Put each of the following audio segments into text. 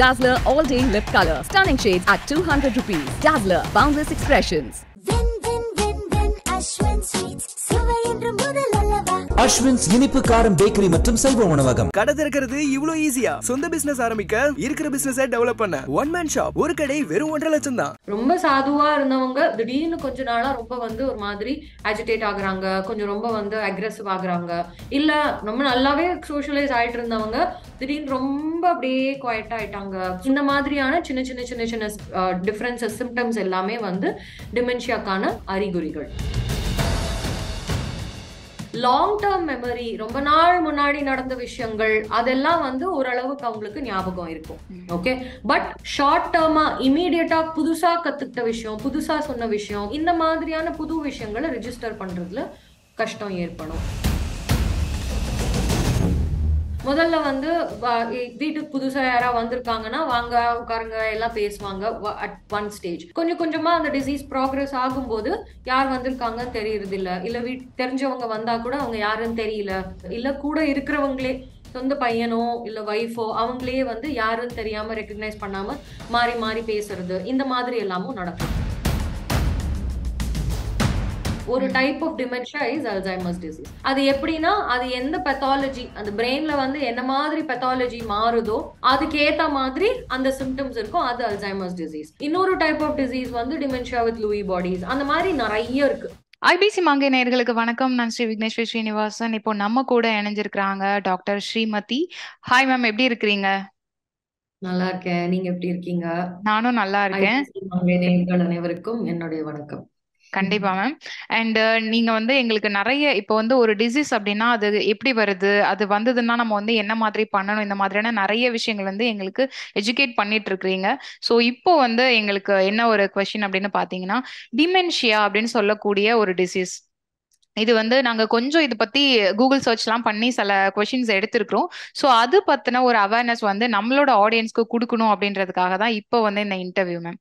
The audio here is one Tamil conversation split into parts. Dazzler All Day Lip Color. Stunning shades at 200 rupees. Dazzler Boundless Expressions. Ashwin's Inipu Karam Bakery மற்றும் சைவ உணவகம். கடை திறக்கிறது இவ்ளோ ஈஸியா. சொந்த பிசினஸ் ஆரம்பிக்க இருக்கிற பிசினஸை டெவலப் பண்ண. One man shop. ஒரு கடை வெறும் 1.5 லட்சம் தான். ரொம்ப சாதுவா இருந்தவங்க திடீர்னு கொஞ்ச நாளா ரொம்ப வந்து ஒரு மாதிரி அஜிடேட் ஆகுறாங்க. கொஞ்சம் ரொம்ப வந்து அக்ரெசிவ் ஆகுறாங்க. இல்ல நம்ம நல்லாவே சோஷியலைஸ் ஆயிட்டு இருந்தவங்க திடீர்னு ரொம்ப அப்படியே குவைட் ஆயிட்டாங்க. இந்த மாதிரியான சின்ன டிஃபரன்சஸ் சிம்டம்ஸ் எல்லாமே வந்து டிமென்ஷியாக்கான அறிகுறிகள். Long-term memory, ரொம்ப நாள் முன்னாடி நடந்த விஷயங்கள் அதெல்லாம் வந்து ஓரளவுக்கு அவங்களுக்கு ஞாபகம் இருக்கும். ஓகே, பட் ஷார்ட் டர்மா இமிடியேட்டா புதுசா கத்துக்கிட்ட விஷயம், புதுசா சொன்ன விஷயம், இந்த மாதிரியான புது விஷயங்களை ரெஜிஸ்டர் பண்றதுல கஷ்டம் ஏற்படும். முதல்ல வந்து வீட்டுக்கு புதுசா யாரா வந்திருக்காங்கன்னா வாங்க உட்காருங்க எல்லாம் பேசுவாங்க. அட் ஒன் ஸ்டேஜ் கொஞ்சம் கொஞ்சமா அந்த டிசீஸ் ப்ராக்ரஸ் ஆகும்போது யார் வந்திருக்காங்கன்னு தெரியறது இல்லை. இல்லை தெரிஞ்சவங்க வந்தா கூட அவங்க யாருன்னு தெரியல. இல்லை கூட இருக்கிறவங்களே சொந்த பையனோ இல்லை வைஃபோ அவங்களே வந்து யாருன்னு தெரியாம ரெக்கக்னைஸ் பண்ணாம மாறி மாறி பேசுறது, இந்த மாதிரி எல்லாமும் நடக்கும். ஒரு type of dementia is Alzheimer's disease. அது எப்படின்னா, அது எந்த பேத்தாலஜி அந்த பிரெயின்ல வந்து என்ன மாதிரி பேத்தாலஜி மாறுதோ அதுக்கேற்ற மாதிரி அந்த சிம்டம்ஸ் இருக்கும். அது அல்சைமர்ஸ் டிசீஸ். இன்னொரு டைப் ஆஃப் டிசீஸ் வந்து டிமென்ஷியா வித் லூயி பாடிஸ். அந்த மாதிரி நிறைய இருக்கு. ஐபிசி மங்கை நேயர்களுக்கு வணக்கம். நான் ஸ்ரீ விக்னேஸ்வர் ஸ்ரீனிவாசன். இப்போ நம்ம கூட இணைஞ்சிருக்கிறாங்க டாக்டர் ஸ்ரீமதி. ஹாய் மேம், எப்படி இருக்கிறீங்க? நல்லா இருக்கேன். நீங்க எப்படி இருக்கீங்க? நானும் நல்லா இருக்கேன். மங்கை நேயர்கள் அனைவருக்கும் என்னுடைய வணக்கம். கண்டிப்பா மேம். அண்ட் நீங்க வந்து எங்களுக்கு நிறைய இப்போ வந்து ஒரு டிசீஸ் அப்படின்னா அது எப்படி வருது, அது வந்ததுன்னா நம்ம வந்து என்ன மாதிரி பண்ணணும், இந்த மாதிரியான நிறைய விஷயங்கள் வந்து எங்களுக்கு எஜுகேட் பண்ணிட்டு இருக்கிறீங்க. ஸோ இப்போ வந்து எங்களுக்கு என்ன ஒரு குவெஸ்டின் அப்படின்னு பாத்தீங்கன்னா, டிமென்ஷியா அப்படின்னு சொல்லக்கூடிய ஒரு டிசீஸ், இது வந்து நாங்க கொஞ்சம் இதை பத்தி கூகுள் சர்ச் எல்லாம் பண்ணி சில கொஸ்டின்ஸ் எடுத்திருக்கிறோம். ஸோ அது பத்தின ஒரு அவேர்னஸ் வந்து நம்மளோட ஆடியன்ஸ்க்கு கொடுக்கணும் அப்படின்றதுக்காக தான் இப்போ வந்து இந்த interview ma'am.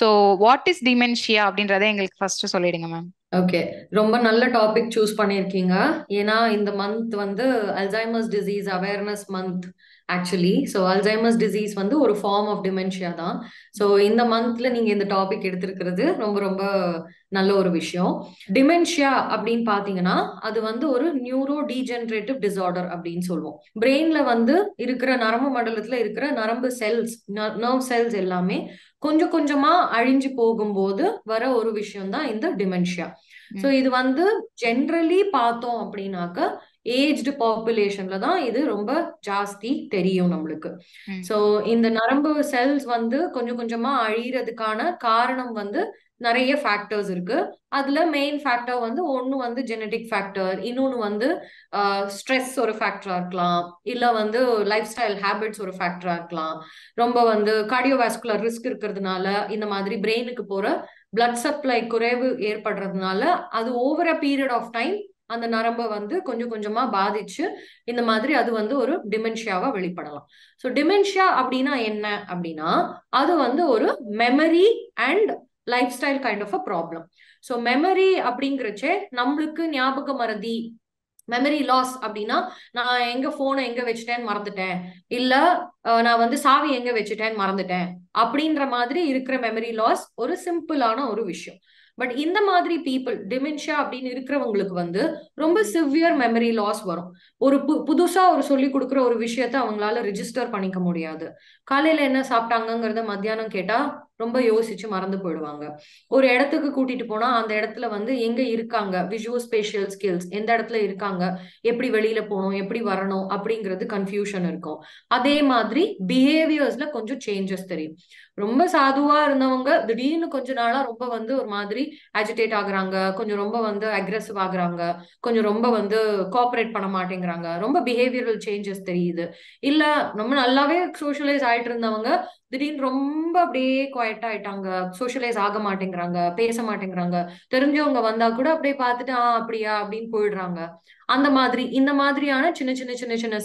So what is dementia அப்படின்றத எங்களுக்கு ஃபர்ஸ்ட் சொல்லிடுங்க மேம். ஓகே, ரொம்ப நல்ல டாபிக் சூஸ் பண்ணியிருக்கீங்க. ஏன்னா இந்த மந்த் வந்து Alzheimer's disease awareness month actually. So Alzheimer's disease வந்து ஒரு ஃபார்ம் ஆஃப் டிமென்ஷியா தான். ஸோ இந்த மந்த்ல நீங்க இந்த டாபிக் எடுத்திருக்கிறது ரொம்ப ரொம்ப நல்ல ஒரு விஷயம். டிமென்ஷியா அப்படின்னு பாத்தீங்கன்னா அது வந்து ஒரு நியூரோ டீஜெனரேட்டிவ் டிசார்டர் அப்படின்னு சொல்லுவோம். பிரெயின்ல வந்து இருக்கிற நரம்பு மண்டலத்துல இருக்கிற நரம்பு செல்ஸ், நர்வ் செல்ஸ் எல்லாமே கொஞ்சம் கொஞ்சமா அழிஞ்சு போகும்போது வர ஒரு விஷயம் தான் இந்த டிமென்ஷியா. சோ இது வந்து ஜென்ரலி பார்த்தோம் அப்படின்னாக்க ஏஜ்டு பாப்புலேஷன்ல தான் இது ரொம்ப ஜாஸ்தி தெரியும் நம்மளுக்கு. சோ இந்த நரம்பு செல்ஸ் வந்து கொஞ்சம் கொஞ்சமா அழியறதுக்கான காரணம் வந்து நிறைய ஃபேக்டர்ஸ் இருக்கு. அதுல மெயின் ஃபேக்டர் வந்து ஒன்னு வந்து ஜெனடிக் ஃபேக்டர், இன்னொன்னு வந்து ஸ்ட்ரெஸ் ஒரு ஃபேக்டரா இருக்கலாம், இல்ல வந்து லைஃப் ஸ்டைல் ஹேபிட்ஸ் ஒரு ஃபேக்டரா இருக்கலாம். ரொம்ப வந்து கார்டியோவாஸ்குலர் ரிஸ்க் இருக்கிறதுனால இந்த மாதிரி பிரெயினுக்கு போற பிளட் சப்ளை குறைவு ஏற்படுறதுனால அது over a period of time அந்த நரம்பை வந்து கொஞ்சம் கொஞ்சமா பாதிச்சு இந்த மாதிரி அது வந்து ஒரு டிமென்ஷியாவா வெளிப்படலாம். ஸோ டிமென்ஷியா அப்படின்னா என்ன அப்படின்னா, அது வந்து ஒரு memory and lifestyle kind of a problem. So memory அப்படிங்கிறச்சே நம்மளுக்கு ஞாபக மறதி, மெமரி லாஸ் அப்படின்னா நான் எங்க போனை எங்க வச்சுட்டேன்னு மறந்துட்டேன், இல்ல நான் வந்து சாவி எங்க வச்சுட்டேன்னு மறந்துட்டேன் அப்படின்ற மாதிரி இருக்கிற மெமரி லாஸ் ஒரு சிம்பிளான ஒரு விஷயம். பட் இந்த மாதிரி பீப்புள் டிமென்ஷியா அப்படின்னு இருக்கிறவங்களுக்கு வந்து ரொம்ப சிவியர் மெமரி லாஸ் வரும். ஒரு புதுசா ஒரு சொல்லி கொடுக்குற ஒரு விஷயத்த அவங்களால ரெஜிஸ்டர் பண்ணிக்க முடியாது. காலையில என்ன சாப்பிட்டாங்கிறத மத்தியானம் கேட்டா ரொம்ப யோசிச்சு மறந்து போயிடுவாங்க. ஒரு இடத்துக்கு கூட்டிட்டு போனா அந்த இடத்துல வந்து எங்க இருக்காங்க, விஜுவல் ஸ்பேஷியல் ஸ்கில்ஸ் எந்த இடத்துல இருக்காங்க, எப்படி வெளியில போகணும் எப்படி வரணும் அப்படிங்கிறது கன்ஃபியூஷன் இருக்கும். அதே மாதிரி பிஹேவியர்ஸ்ல கொஞ்சம் சேஞ்சஸ் தெரியும். ரொம்ப சாதுவா இருந்தவங்க திடீர்னு கொஞ்ச நாளா ரொம்ப வந்து ஒரு மாதிரி அஜிடேட் ஆகுறாங்க, கொஞ்சம் ரொம்ப வந்து அக்ரெசிவ் ஆகுறாங்க, கொஞ்சம் ரொம்ப வந்து கோஆபரேட் பண்ண மாட்டேங்கிறாங்க, ரொம்ப பிஹேவியரல் சேஞ்சஸ் தெரியுது. இல்ல நம்ம நல்லாவே சோஷியலைஸ் ஆயிட்டு இருந்தவங்க திடீர்னு ரொம்ப அப்படியே குவைட் ஆயிட்டாங்க, சோஷியலைஸ் ஆக மாட்டேங்கிறாங்க, பேச மாட்டேங்கிறாங்க, தெரிஞ்சவங்க வந்தா கூட அப்படியே பார்த்துட்டு அப்படியா அப்படின்னு போயிடுறாங்க. அந்த மாதிரி இந்த மாதிரியான சின்ன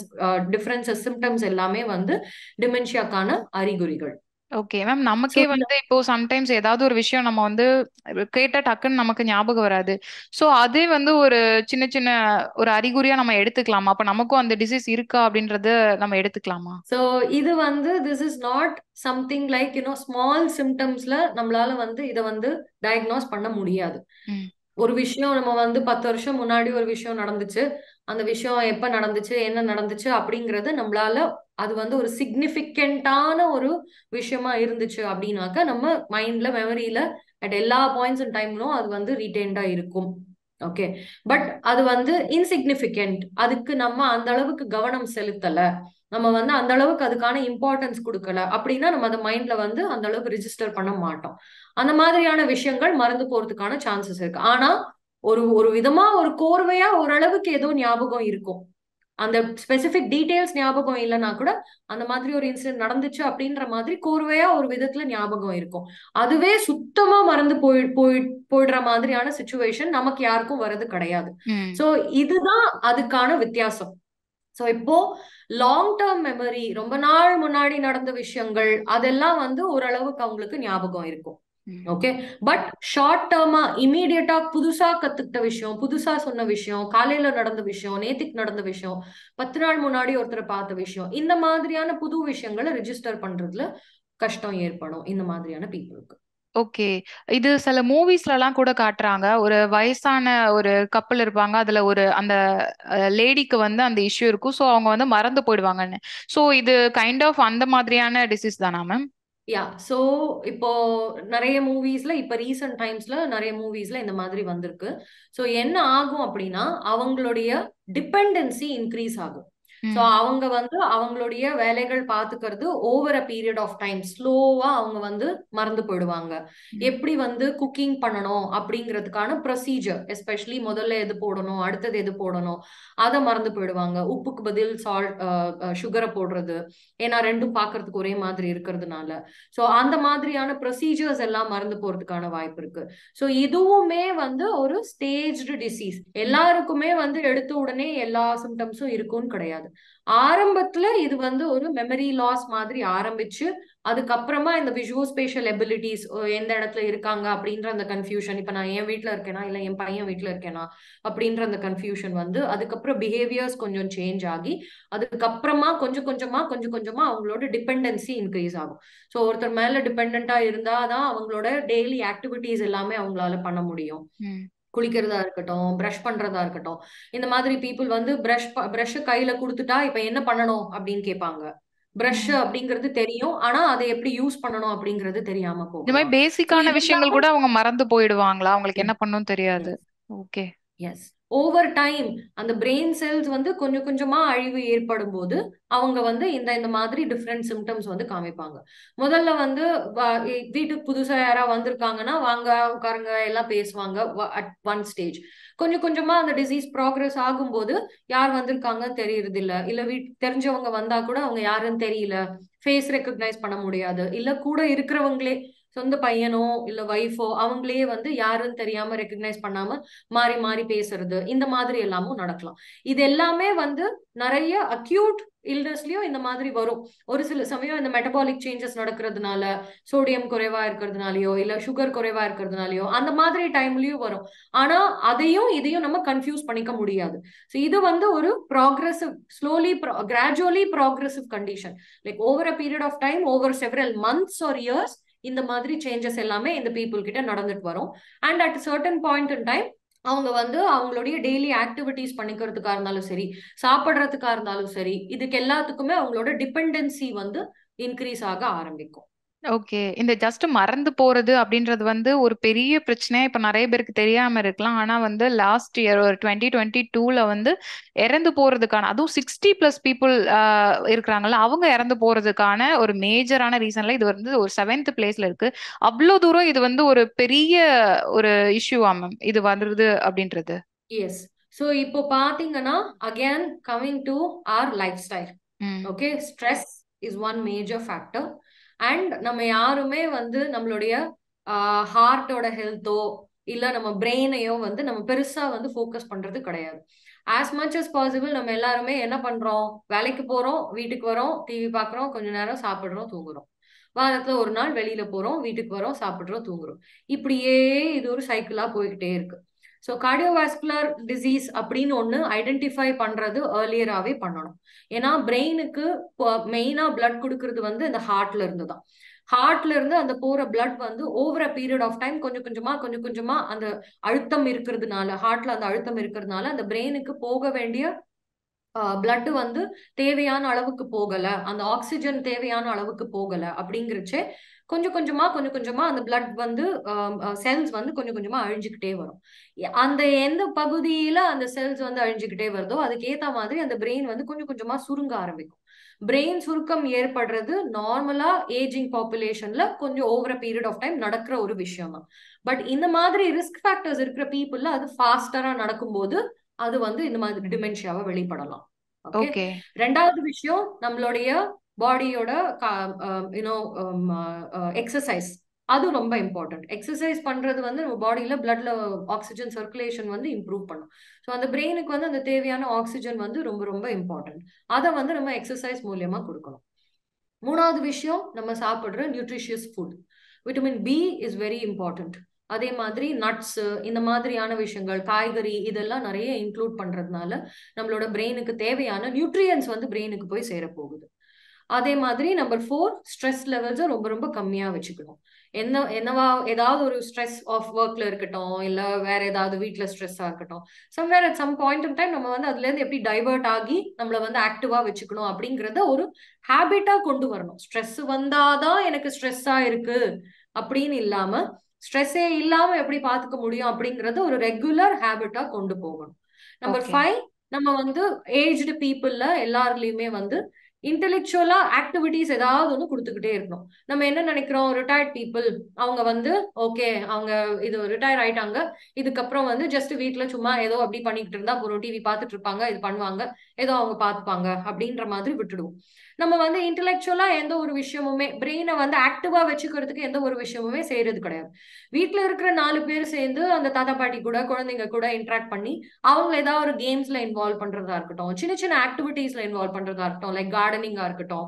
டிஃபரன்சஸ் சிம்டம்ஸ் எல்லாமே வந்து டிமென்ஷியாக்கான அறிகுறிகள். Okay, ma'am, நமக்கே So வந்து இப்போ சம்டைம்ஸ் ஏதாவது ஒரு விஷயம் நம்ம வந்து கேட்ட டக்குன்னு நமக்கு ஞாபகம் வராது. சோ அதே வந்து ஒரு சின்ன சின்ன ஒரு அறிகுறியா நம்ம எடுத்துக்கலாமா? அப்ப நமக்கும் அந்த டிசீஸ் இருக்கா அப்படின்றத நம்ம எடுத்துக்கலாமா? So இது வந்து this is not something like small symptomsல நம்மளால வந்து இத வந்து டயக்னோஸ் பண்ண முடியாது. ஒரு விஷயம் நம்ம வந்து 10 வருஷம் முன்னாடி ஒரு விஷயம் நடந்துச்சு, அந்த விஷயம் எப்ப நடந்துச்சு என்ன நடந்துச்சு அப்படிங்கறது நம்மளால அது வந்து ஒரு சிக்னிஃபிகண்டான ஒரு விஷயமா இருந்துச்சு அப்படின்னாக்கா நம்ம மைண்ட்ல மெமரியில அட் எல்லா பாயிண்ட்ஸ் அண்ட் டைம்லும் அது வந்து ரீடைண்டா இருக்கும். ஓகே, பட் அது வந்து இன்சிக்னிஃபிகண்ட், அதுக்கு நம்ம அந்த அளவுக்கு கவனம் செலுத்தல, நம்ம வந்து அந்த அளவுக்கு அதுக்கான இம்பார்ட்டன்ஸ் கொடுக்கல அப்படின்னா நம்ம அந்த மைண்ட்ல வந்து அந்த அளவுக்கு ரிஜிஸ்டர் பண்ண மாட்டோம். அந்த மாதிரியான விஷயங்கள் மறந்து போறதுக்கான சான்சஸ் இருக்கு. ஆனா ஒரு ஒரு விதமா ஒரு கோர்வையா ஓரளவுக்கு ஏதோ ஞாபகம் இருக்கும், அந்த ஸ்பெசிபிக் டீடைல்ஸ் ஞாபகம் இல்லைன்னா கூட அந்த மாதிரி ஒரு இன்சிடென்ட் நடந்துச்சு அப்படின்ற மாதிரி கோர்வையா ஒரு விதத்துல ஞாபகம் இருக்கும். அதுவே சுத்தமா மறந்து போயிடுற மாதிரியான சிச்சுவேஷன் நமக்கு யாருக்கும் வர்றது கிடையாது. சோ இதுதான் அதுக்கான வித்தியாசம். சோ இப்போ லாங் டேர்ம் மெமரி, ரொம்ப நாள் முன்னாடி நடந்த விஷயங்கள் அதெல்லாம் வந்து ஓரளவுக்கு அவங்களுக்கு ஞாபகம் இருக்கும். ஓகே, பட் ஷார்ட் டேர்மா இமீடியட்டா புதுசா கத்துக்கிட்ட விஷயம், புதுசா சொன்ன விஷயம், காலையில நடந்த விஷயம், நேத்திக்கு நடந்த விஷயம், 10 நாள் முன்னாடி ஒருத்தரை பார்த்த விஷயம், இந்த மாதிரியான புது விஷயங்களை ரெஜிஸ்டர் பண்றதுல கஷ்டம் ஏற்படும் இந்த மாதிரியான பீப்புளுக்கு. ஓகே, இது சில மூவிஸ்ல எல்லாம் கூட காட்டுறாங்க. ஒரு வயசான ஒரு கப்பல் இருப்பாங்க, அதுல ஒரு அந்த லேடிக்கு வந்து அந்த இஷ்யூ இருக்கும். சோ அவங்க வந்து மறந்து போயிடுவாங்கன்னு. சோ இது கைண்ட் ஆஃப் அந்த மாதிரியான டிசீஸ் தானா மேம்? யா, சோ இப்போ நிறைய மூவிஸ்ல, இப்ப ரீசன்ட் டைம்ஸ்ல நிறைய மூவிஸ்ல இந்த மாதிரி வந்திருக்கு. சோ என்ன ஆகும் அப்படின்னா அவங்களுடைய டிபெண்டன்சி இன்க்ரீஸ் ஆகும். சோ அவங்க வந்து அவங்களுடைய வேலைகள் பாத்துக்கிறது over a period of time ஸ்லோவா அவங்க வந்து மறந்து போயிடுவாங்க. எப்படி வந்து குக்கிங் பண்ணணும் அப்படிங்கிறதுக்கான ப்ரொசீஜர், எஸ்பெஷலி முதல்ல எது போடணும் அடுத்தது எது போடணும் அதை மறந்து போயிடுவாங்க. உப்புக்கு பதில் சால்ட் சுகரை போடுறது, ஏன்னா ரெண்டும் பாக்குறதுக்கு ஒரே மாதிரி இருக்கிறதுனால. சோ அந்த மாதிரியான ப்ரொசீஜர்ஸ் எல்லாம் மறந்து போறதுக்கான வாய்ப்பு இருக்கு. சோ இதுவுமே வந்து ஒரு ஸ்டேஜ்டு டிசீஸ். எல்லாருக்குமே வந்து எடுத்த உடனே எல்லா சிம்டம்ஸும் இருக்கும்னு கிடையாது. ஆரம்பத்துல இது வந்து ஒரு மெமரி லாஸ் மாதிரி ஆரம்பிச்சு அதுக்கப்புறமா இந்த விஷுவல் ஸ்பேஷியல் எபிலிட்டிஸ், எந்த இடத்துல இருக்காங்க அப்படின்ற அந்த கன்ஃபியூஷன், இப்ப நான் என் வீட்டுல இருக்கேனா இல்ல என் பையன் வீட்டுல இருக்கேனா அப்படின்ற அந்த கன்ஃபியூஷன் வந்து, அதுக்கப்புறம் பிஹேவியர்ஸ் கொஞ்சம் சேஞ்ச் ஆகி அதுக்கப்புறமா கொஞ்சம் கொஞ்சமா அவங்களோட டிபெண்டன்சி இன்க்ரீஸ் ஆகும். சோ ஒருத்தர் மேல டிபெண்டா இருந்தாதான் அவங்களோட டெய்லி ஆக்டிவிட்டிஸ் எல்லாமே அவங்களால பண்ண முடியும். குளிக்கிறதா இருக்கட்டும், பிரஷ் பண்றதா இருக்கட்டும், இந்த மாதிரி பீப்புள் வந்து பிரஷ் கையில கொடுத்துட்டா இப்ப என்ன பண்ணணும் அப்படின்னு கேட்பாங்க. பிரஷ் அப்படிங்கிறது தெரியும், ஆனா அதை எப்படி யூஸ் பண்ணணும் அப்படிங்கிறது தெரியாம போகும். இந்த மாதிரி பேசிக்கான விஷயங்கள் கூட அவங்க மறந்து போயிடுவாங்களா? அவங்களுக்கு என்ன பண்ணணும் தெரியாது. ஓகே, எஸ், ஓவர் டைம் அந்த பிரெயின் செல்ஸ் வந்து கொஞ்சம் கொஞ்சமா அழிவு ஏற்படும் போது அவங்க வந்து இந்த மாதிரி டிஃப்ரெண்ட் சிம்டம்ஸ் வந்து காமிப்பாங்க. முதல்ல வந்து வீட்டுக்கு புதுசா யாரா வந்திருக்காங்கன்னா வாங்க உட்காருங்க எல்லாம் பேசுவாங்க அட் ஒன் ஸ்டேஜ். கொஞ்சம் கொஞ்சமா அந்த டிசீஸ் ப்ராக்ரஸ் ஆகும்போது யார் வந்திருக்காங்கன்னு தெரியறது இல்ல, இல்ல தெரிஞ்சவங்க வந்தா கூட அவங்க யாருன்னு தெரியல, ஃபேஸ் ரெக்கக்னைஸ் பண்ண முடியாது, இல்ல கூட இருக்கிறவங்களே சொந்த பையனோ இல்ல வைஃபோ அவங்களே வந்து யாருன்னு தெரியாம ரெக்கக்னைஸ் பண்ணாம மாறி மாறி பேசுறது, இந்த மாதிரி எல்லாமும் நடக்கலாம். இது எல்லாமே வந்து நிறைய அக்யூட் இல்னஸ்லயும் இந்த மாதிரி வரும். ஒரு சில சமயம் இந்த மெட்டபாலிக் சேஞ்சஸ் நடக்கிறதுனால, சோடியம் குறைவா இருக்கிறதுனாலயோ இல்ல சுகர் குறைவா இருக்கிறதுனாலயோ அந்த மாதிரி டைம்லயும் வரும். ஆனா அதையும் இதையும் நம்ம கன்ஃபியூஸ் பண்ணிக்க முடியாது. சோ இது வந்து ஒரு progressive, slowly gradually progressive condition, like over a period of time, over several months or years இந்த மாதிரி சேஞ்சஸ் எல்லாமே இந்த பீப்புள் கிட்ட நடந்துட்டு வரும். And at certain point in time அவங்க வந்து அவங்களுடைய டெய்லி ஆக்டிவிட்டிஸ் பண்ணிக்கிறதுக்கா இருந்தாலும் சரி, சாப்பிட்றதுக்கா இருந்தாலும் சரி, இதுக்கு எல்லாத்துக்குமே அவங்களோட டிபெண்டன்சி வந்து இன்க்ரீஸ் ஆக ஆரம்பிக்கும். ஓகே, இந்த ஜஸ்ட் மறந்து போறது அப்படின்றது வந்து ஒரு பெரிய பிரச்சனையா இப்ப நிறைய பேருக்கு தெரியாம இருக்கலாம். ஆனா வந்து லாஸ்ட் இயர் ஒரு 2022ல வந்து இறந்து போறதுக்கான, அதுவும் 60+ பீப்புள் இருக்கிறாங்கல்ல, அவங்க இறந்து போறதுக்கான ஒரு மேஜரான ரீசன்ல இது வந்து ஒரு 7th பிளேஸ்ல இருக்கு. அவ்வளவு தூரம் இது வந்து ஒரு பெரிய ஒரு இஷ்யூவா மேம் இது வர்றது அப்படின்றது? எஸ், சோ இப்போ பாத்தீங்கன்னா again coming to our lifestyle. Okay, stress is one major factor. And நம்ம யாருமே வந்து நம்மளுடைய ஹார்ட்டோட ஹெல்த்தோ இல்ல நம்ம பிரெயினையோ வந்து நம்ம பெருசா வந்து ஃபோக்கஸ் பண்றது கிடையாது. as much as possible நம்ம எல்லாருமே என்ன பண்றோம் வேலைக்கு போறோம் வீட்டுக்கு வரோம் டிவி பார்க்கறோம் கொஞ்ச நேரம் சாப்பிடுறோம் தூங்குறோம் வாரத்துல ஒரு நாள் வெளியில போறோம் வீட்டுக்கு வரோம் சாப்பிடுறோம் தூங்குறோம் இப்படியே இது ஒரு சைக்கிளா போயிட்டே இருக்கு So cardiovascular disease அப்படினு ஒன்னு ஐடென்டிஃபை பண்றது earlierாவே பண்ணனும் ஏனா பிரைனுக்கு மெயினா blood குடுக்குறது வந்து இந்த ஹார்ட்ல இருந்து தான் ஹார்ட்ல இருந்து அந்த போற blood வந்து over a period of time கொஞ்சம் கொஞ்சமா அந்த அழுத்தம் இருக்குதுனால ஹார்ட்ல அந்த அழுத்தம் இருக்குதுனால அந்த பிரைனுக்கு போக வேண்டிய blood வந்து தேவையான அளவுக்கு போகல அந்த ஆக்ஸிஜன் தேவையான அளவுக்கு போகல அப்படிங்கறச்சே கொஞ்சம் கொஞ்சமா அந்த blood வந்து cells வந்து கொஞ்சம் கொஞ்சமா அழிஞ்சிட்டே வரும் அந்த எந்த பகுதியில அந்த cells வந்து அழிஞ்சிட்டே வருதோ அதுக்கு ஏத்த மாதிரி அந்த brain வந்து கொஞ்சம் கொஞ்சமா சுருங்க ஆரம்பிக்கும் brain சுருக்கம் ஏற்படுறது நார்மலா ஏஜிங் பாப்புலேஷன்ல கொஞ்சம் over a period of time நடக்கிற ஒரு விஷயம் பட் இந்த மாதிரி risk factors இருக்கிற people அது ஃபாஸ்டரா நடக்கும்போது அது வந்து இந்த மாதிரி டிமென்ஷியாவை வெளிப்படலாம் ஓகே இரண்டாவது விஷயம் நம்மளுடைய பாடியோட எக்ஸசைஸ் அது ரொம்ப இம்பார்ட்டன்ட் எக்ஸசைஸ் பண்றது வந்து நம்ம பாடியில பிளட்ல ஆக்சிஜன் சர்க்குலேஷன் வந்து இம்ப்ரூவ் பண்ணும் ஸோ அந்த பிரெயினுக்கு வந்து அந்த தேவையான ஆக்சிஜன் வந்து ரொம்ப ரொம்ப இம்பார்ட்டன்ட் அதை வந்து நம்ம எக்ஸசைஸ் மூலமா கொடுக்கணும் மூணாவது விஷயம் நம்ம சாப்பிடுற nutritious food vitamin B is very important அதே மாதிரி நட்ஸ் இந்த மாதிரியான விஷயங்கள் காய்கறி இதெல்லாம் நிறைய இன்க்ளூட் பண்றதுனால நம்மளோட பிரெயினுக்கு தேவையான நியூட்ரியன்ஸ் வந்து பிரெயினுக்கு போய் சேர போகுது அதே மாதிரி நம்பர் 4 ஸ்ட்ரெஸ் லெவல்ஸ் ரொம்ப ரொம்ப கம்மியா வச்சுக்கணும் என்னவா ஏதாவது ஒரு ஸ்ட்ரெஸ் ஆஃப் வர்க்ல இருக்கட்டும் இல்ல வேற ஏதாவது வீட்ல ஸ்ட்ரெஸ்ஸா இருக்கட்டும் somewhere at some point of time நம்ம வந்து அதுல இருந்து எப்படி டைவர்ட் ஆகி நம்மள வந்து ஆக்டிவா வச்சுக்கணும் அப்படிங்கறத ஒரு ஹாபிட்டா கொண்டு வரணும் ஸ்ட்ரெஸ் வந்தாதான் எனக்கு ஸ்ட்ரெஸ்ஸா இருக்கு அப்படின்னு இல்லாம ஸ்ட்ரெஸ்ஸே இல்லாம எப்படி பாத்துக்க முடியும் அப்படிங்கறது ஒரு ரெகுலர் ஹாபிட்டா கொண்டு போகணும் நம்பர் 5 நம்ம வந்து ஏஜ்டு பீப்புள்ல எல்லாருலயுமே வந்து இன்டெலெக்சுவலா ஆக்டிவிட்டிஸ் ஏதாவது ஒன்று கொடுத்துக்கிட்டே இருக்கணும் நம்ம என்ன நினைக்கிறோம் ரிட்டையர்ட் பீப்புள் அவங்க வந்து ஓகே அவங்க இது ரிட்டையர் ஆயிட்டாங்க இதுக்கப்புறம் வந்து ஜஸ்ட் வீட்டுல சும்மா ஏதோ அப்படி பண்ணிக்கிட்டு இருந்தா ஒரு டிவி பார்த்துட்டு இருப்பாங்க இது பண்ணுவாங்க ஏதோ அவங்க பார்த்துப்பாங்க அப்படின்ற மாதிரி விட்டுடுவோம் நம்ம வந்து இன்டெலெக்சுவலா எந்த ஒரு விஷயமுமே பிரெயினை வந்து ஆக்டிவா வச்சுக்கிறதுக்கு எந்த ஒரு விஷயமுமே செய்யறது கிடையாது வீட்டுல இருக்கிற 4 பேர் சேர்ந்து அந்த தாத்தா பாட்டி கூட குழந்தைங்க கூட இன்ட்ராக்ட் பண்ணி அவங்க ஏதாவது ஒரு கேம்ஸ்ல இன்வால்வ் பண்றதா இருக்கட்டும் சின்ன சின்ன ஆக்டிவிட்டீஸ்ல இன்வால்வ் பண்றதா இருக்கட்டும் லைக் கார்டனிங்கா இருக்கட்டும்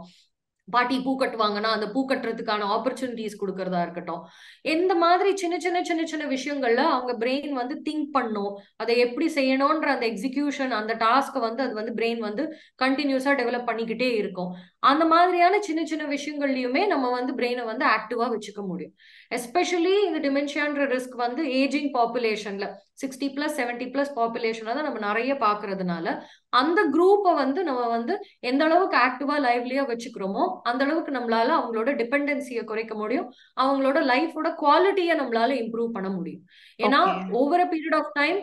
பாட்டி பூ கட்டுவாங்கன்னா அந்த பூ கட்டுறதுக்கான ஆப்பர்ச்சுனிட்டிஸ் கொடுக்கறதா இருக்கட்டும் எந்த மாதிரி சின்ன சின்ன விஷயங்கள்ல அவங்க பிரெயின் வந்து திங்க் பண்ணும் அதை எப்படி செய்யணும்ன்ற அந்த எக்ஸிகியூஷன் அந்த டாஸ்க் வந்து அது வந்து பிரெயின் வந்து கண்டினியூஸா டெவலப் பண்ணிக்கிட்டே இருக்கும் அந்த மாதிரியான சின்ன விஷயங்கள்லயுமே நம்ம வந்து பிரெயினை வந்து ஆக்டிவா வச்சுக்க முடியும் எஸ்பெஷலி இந்த டிமென்ஷியான்ற ரிஸ்க் வந்து ஏஜிங் பாப்புலேஷன்ல 60+ 70+ பாப்புலேஷனா தான் நம்ம நிறைய பாக்குறதுனால அந்த குரூப்பை வந்து நம்ம வந்து எந்த அளவுக்கு ஆக்டிவா லைவ்லியா வச்சுக்கிறோமோ அந்த அளவுக்கு நம்மளால அவங்களோட டிபெண்டன்சியை குறைக்க முடியும் அவங்களோட லைஃபோட குவாலிட்டியை நம்மளால இம்ப்ரூவ் பண்ண முடியும் ஏன்னா over a period of time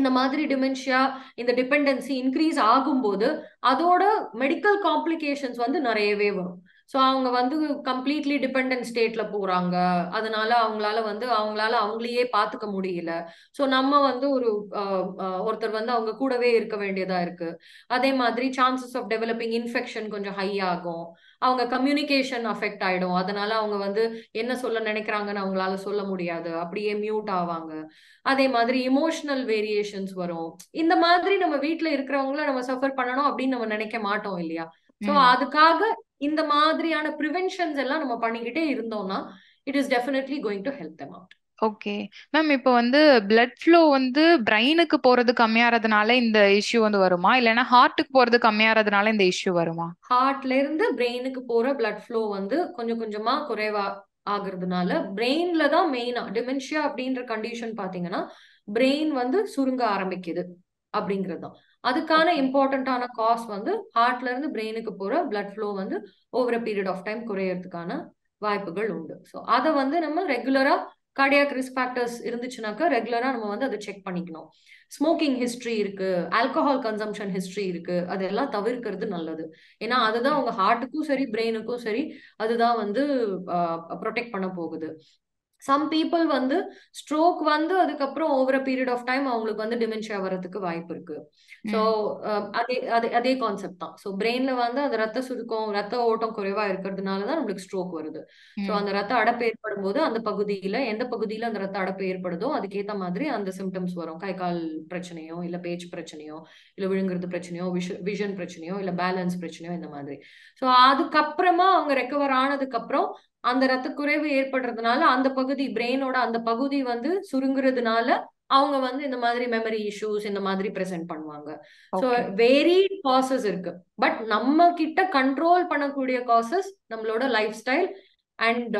இந்த மாதிரி டிமென்ஷியா இந்த டிபெண்டன்சி இன்க்ரீஸ் ஆகும்போது அதோட மெடிக்கல் காம்ப்ளிகேஷன்ஸ் வந்து நிறையவே வரும் ஸோ அவங்க வந்து கம்ப்ளீட்லி டிபெண்டன்ட் ஸ்டேட்ல போறாங்க அதனால அவங்களால அவங்களையே பார்த்துக்க முடியல ஸோ நம்ம வந்து ஒருத்தர் வந்து அவங்க கூடவே இருக்க வேண்டியதா இருக்கு அதே மாதிரி சான்சஸ் ஆஃப் டெவலப்பிங் இன்ஃபெக்ஷன் கொஞ்சம் ஹை ஆகும் அவங்க கம்யூனிகேஷன் அஃபெக்ட் ஆயிடும் அதனால அவங்க வந்து என்ன சொல்ல நினைக்கிறாங்கன்னு அவங்களால சொல்ல முடியாது அப்படியே மியூட் ஆவாங்க அதே மாதிரி இமோஷனல் வேரியேஷன்ஸ் வரும் இந்த மாதிரி நம்ம வீட்டுல இருக்கிறவங்கள நம்ம சஃபர் பண்ணணும் அப்படின்னு நம்ம நினைக்க மாட்டோம் இல்லையா சோ அதுக்காக இந்த மாதிரியான ப்ரிவென்ஷன்ஸ் எல்லாம் நம்ம பண்ணிக்கிட்டே இருந்தோம்னா it is definitely going to help them out okay ma'am இப்போ வந்து பிளட் ஃப்ளோ வந்து பிரெயினுக்கு போறது கம்மியாறதுனால இந்த இஷ்யூ வந்து வருமா இல்லைன்னா ஹார்ட்டுக்கு போறது கம்மியாறதுனால இந்த இஷ்யூ வருமா ஹார்ட்ல இருந்து பிரெயினுக்கு போற பிளட் ஃப்ளோ வந்து கொஞ்சம் கொஞ்சமா குறைவா ஆகுறதுனால பிரெயின்ல தான் மெயினா டிமென்ஷியா அப்படின்ற கண்டிஷன் பாத்தீங்கன்னா பிரெயின் வந்து சுருங்க ஆரம்பிக்குது அப்படிங்கிறது தான் அதுக்கான இம்பார்ட்டன்டான காஸ் வந்து ஹார்ட்ல இருந்து பிரெயினுக்கு போற பிளட் ஃப்ளோ வந்து over a period of time குறையறதுக்கான வாய்ப்புகள் உண்டு ஸோ அதை வந்து நம்ம ரெகுலரா கார்டியாக் ரிஸ்க் ஃபேக்டர்ஸ் இருந்துச்சுனாக்கா ரெகுலரா நம்ம வந்து அதை செக் பண்ணிக்கணும் ஸ்மோக்கிங் ஹிஸ்டரி இருக்கு ஆல்கஹால் கன்சம்ஷன் ஹிஸ்டரி இருக்கு அதெல்லாம் தவிர்க்கிறது நல்லது ஏன்னா அதுதான் உங்க ஹார்ட்டுக்கும் சரி பிரெயினுக்கும் சரி அதுதான் வந்து ப்ரொடெக்ட் பண்ண போகுது Some people vandu stroke vandu adukapra over a period of time avangalukku vandu dementia varadhukku vaaipu irukku. So adhe concept tha. So brain la vandu ad ratha surukom ratha ootam koraiva irukradunala dhaan namakku stroke varudhu. So and ratha adapu erpadumbodhu and pagudiyila endha pagudiyila and ratha adapu erpadudho aduketha maadhiri and symptoms varum kai kaal prachanayo illa page prachanayo illa vilungiradhu prachanayo vision prachanayo illa balance prachanayo indha maadhiri. So adukapprama avanga recover aanadukapra and the Rathakurevi Airpadranala and the Pagudi brain or and the Pagudi Vandu Surunguradhanala, Aungavand in the Madri memory issues in the Madri present Panwanga. Okay. So varied causes irk. But Namma Kitta control Panakudia causes, Namloda lifestyle and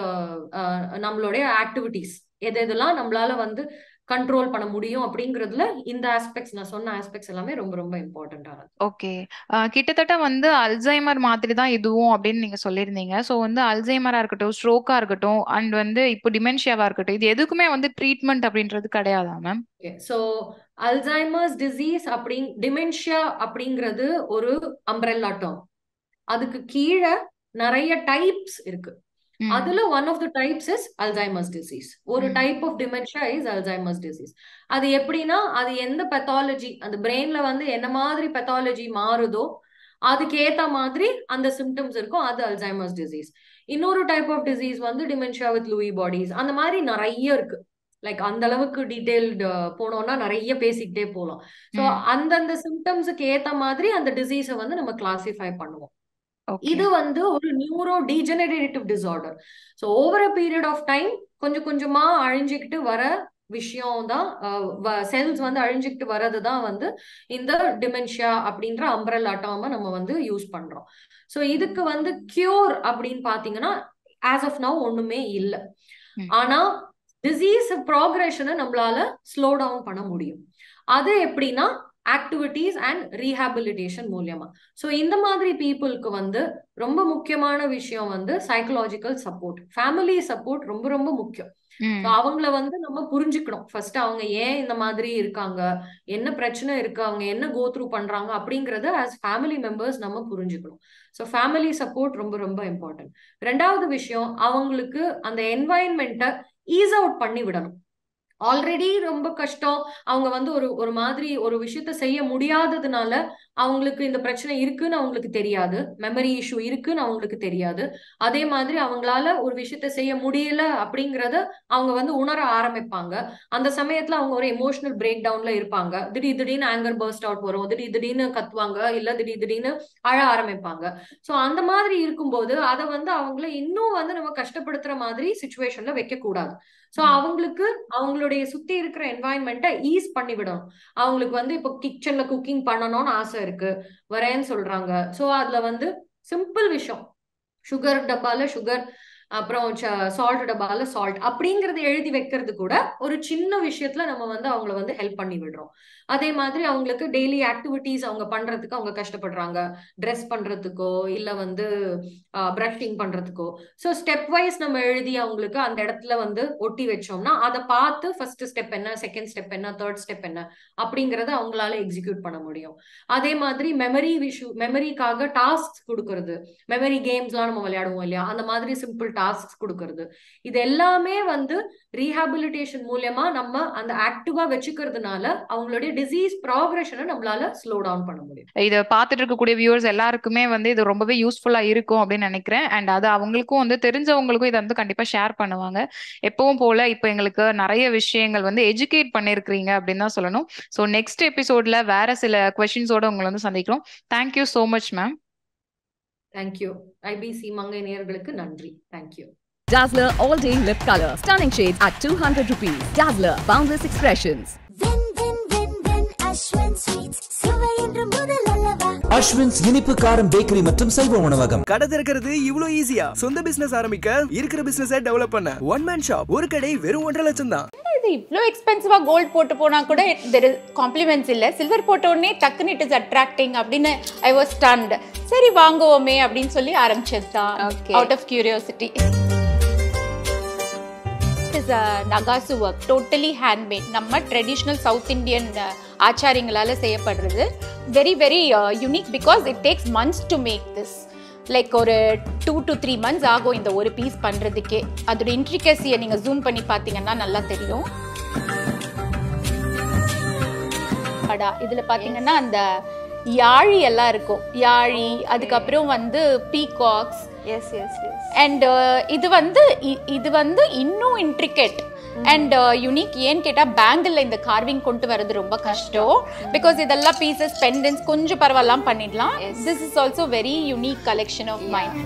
Namloda activities. Ededala, Namlala Vandu control Panamudio, Pringradla, in the aspects Nasona aspects alame Rumbrumba important. Okay. Kitata on the Alzheimer Matrida, Idu, obtaining a solid ninga. So on the Alzheimer arcato, stroke arcato, and when the dementia arcate, the Edukume on the treatment of the Kadayala, ma'am. So Alzheimer's disease, dementia, Upringradu, or umbrella term. Adaka Kira, Naraya types irk. One of the types is Alzheimer's disease. One type of dementia is Alzheimer's disease. That is the pathology. And the brain la vandu enna madri pathology maarudho adu ketha madri and the symptoms irukum adu Alzheimer's disease. Innoru type of disease vandu dementia with Lewy bodies. And the mari naraiya irukku. Like andalavukku detailed ponona naraiya pesikite polam. So and the symptoms ketha madri and the disease vandu nama classify pannuvom. Okay. This is neurodegenerative disorder. So, over a period of time, cells in the dementia, umbrella use. So, this is the cure as of now. But disease progression can slow down. That is how activities and rehabilitation moolyama. So, in the madri people ku vandu romba mukkiyamaana vishayam vandu psychological support, family support romba mukkiyam. So, avangala vandu nama purinjikadum. First avanga yen indha madri irukanga, enna prachana irukku, avanga enna go through pandranga apdingiradha as family members nama purinjikadum. So, family support romba important. Rendavathu vishayam avangalukku and the environment ease out panni vidanum. Already romba kashtam avanga vandu oru madri oru vishayatha seiya mudiyadadunala avangalukku indha prachana irukku nu avangalukku theriyadu, memory issue irukku nu avangalukku theriyadu, adhe madri avangalaala oru vishayatha seiya mudiyala apdingiradha avanga vandu unara aarambipanga, andha samayathula avanga oru emotional breakdown la irupanga, dididina anger burst out varum, dididina kathuvaanga illa dididina ala aarambipanga. So andha madri irukumbodhu adha vandu avangala innum vandu nama kashtapaduthra madri situation la vekka koodadhu. So avangalukku avangaludey sutti irukra environment ease panni vidum. Avangalukku vandu ipo kitchen la cooking pannanon aasa irukku varen solranga. So adla vandu simple vishayam sugar dabbala sugar appo salt dabbala salt apdingiradhu ezhuthi vekkiradhu kuda oru chinna vishayathla nama vandu avangala vandu help panni vidrom. Adhe maadhiri avangalukku daily activities avanga pandradhukku avanga kashtapadranga, dress pandradhukko illa vandu brushing pandradhukko. So stepwise nama ezhuthi avangalukku and edathla vandu otti vechomna adha paathu first step enna, second step enna, third step enna apdingiradhu avangalaala execute panna mudiyum. Adhe maadhiri memory issue, memory kaga tasks kudukuradhu, memory games la nama velayaduvom illaya andha maadhiri simple tasks kudukuradhu. Idu ellame vandu rehabilitation mooliyama namma and active vechikradunala avangaloda disease progression nammalaala slow down panna mudiyum. Idu paathittu irukku viewers ellarkume vandu idu rombave useful ah irukum appdi nenikiren and adu avangalukku vandu therinjavangalukku idu vandu kandipa share pannuvaanga. Eppovom pola ipo engalukku nariya vishayangal vandu educate pannirukkinga appdina sollanum. So next episode la vera sila questions oda ungala vandu sandikrom. Thank you so much ma'am. Thank you. IBC Mangai Neyargalukku Nandri. Thank you. Dazzler All Day Lip Color. Stunning shades at 200 rupees. Dazzler Boundless Expressions. Ashwin's Inipu Karam Bakery மற்றும் சைவ உணவகம். கடை திறக்கிறது இவ்ளோ ஈஸியா? சொந்த பிசினஸ் ஆரம்பிக்க, இருக்கிற பிசினஸை டெவலப் பண்ண. One man shop. ஒரு கடை வெறும் 1.5 லட்சம் தான். இது இவ்ளோ எக்ஸ்பென்சிவா கோல்ட் போட்டு போனா கூட there is compliments இல்ல. சில்வர் போட்டோனே டக்குனு it is attracting அப்படினு I was stunned. சரி வாங்குவோமே அப்படினு சொல்லி ஆரம்பிச்சதா. Out of curiosity. This is a Nagasu work, totally handmade. Namma traditional South Indian acharingalala seyapadrudhu. Very, very unique because it takes months to make this. like ஒரு 2 to 3 months ஆகும் இந்த ஒரு piece பண்றதுக்கே. அதோட intricacy நீங்க zoom பண்ணி பாத்தீங்கன்னா நல்லா தெரியும். அடா இதுல பாத்தீங்கன்னா அந்த யாழி எல்லாம் இருக்கும். யாழி அதுக்கு அப்புறம் வந்து peacocks. Yes yes yes. And இது வந்து இன்னும் intricate. And unique yen keta bangle la indha carving kondu varadhu romba kashto because idella pieces pendants konju paravalam pannidlam. This is also very unique collection of mine.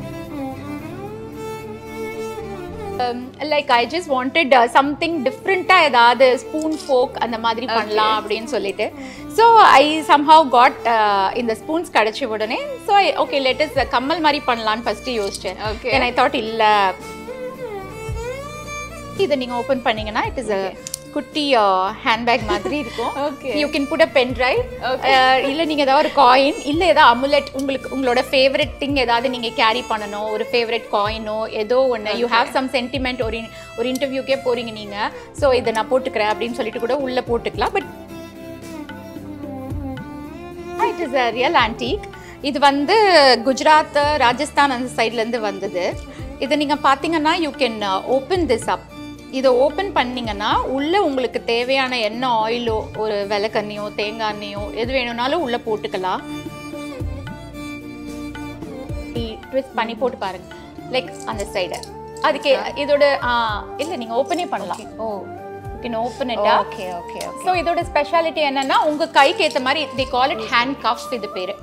Like I just wanted something different ah edavadhu spoon fork andha madri pannalam appdin solite. So I somehow got in the spoons kadachi odane. So I, okay let us kammal mari pannalam first yosichen. Okay. And I thought illa இத நீங்க ஓபன் பண்ணீங்கனா இட் இஸ் a குட்டி ஹேண்ட்பேக் மாதிரி இருக்கும். You can put a pen drive. இல்ல நீங்க ஏதாவது ஒரு காயின் இல்ல ஏதாவது அமுலெட் உங்களுக்கு உங்களோட ஃபேவரட் திங் ஏதாவது நீங்க கேரி பண்ணனும் ஒரு ஃபேவரட் காயினோ ஏதோ ஒன்னு you have some sentiment ஒரு இன்டர்வியூக்கே போறீங்க நீங்க சோ இத நான் போட்டுக்கறேன் அப்படினு சொல்லிட்டு கூட உள்ள போட்டுக்கலாம். But it is a real antique. இது வந்து குஜராத் ராஜஸ்தான் அந்த சைடுல இருந்து வந்தது. இத நீங்க பாத்தீங்கன்னா you can open this up. இத ஓபன் பண்ணீங்கன்னா உள்ள உங்களுக்கு தேவையான என்ன ஆயிலோ ஒரு விளக்கண்ணியோ தேங்காய் எண்ணெயோ எது வேணும்னாலும் உள்ள போட்டுக்கலாம். இ ட்விஸ்ட் பண்ணி போட்டு பாருங்க. Like on the side. அதுக்கு இதோட இல்ல நீங்க ஓபனே பண்ணலாம். Oh you can open it up. Okay okay okay. So இதோட ஸ்பெஷாலிட்டி என்னன்னா உங்க கைக்கு ஏத்த மாதிரி they call it handcuffs இது பேரு.